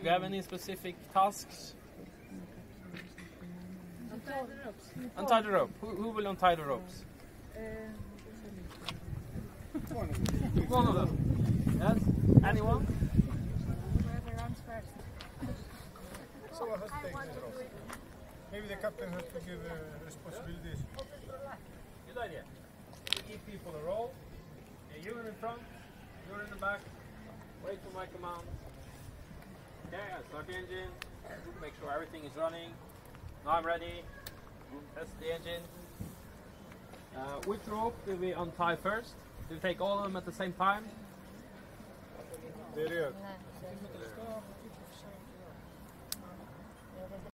Do you have any specific tasks? Untie the ropes. Untie the rope. Who will untie the ropes? One of them. Yes? Anyone? Whoever runs first. So has to take the ropes. Maybe the captain has to give responsibilities. Good idea. You give people a role. You're in front, you're in the back. Wait for my command. Okay, I start the engine. Make sure everything is running. Now I'm ready. Test the engine. Which rope do we untie first? Do we take all of them at the same time? There you go.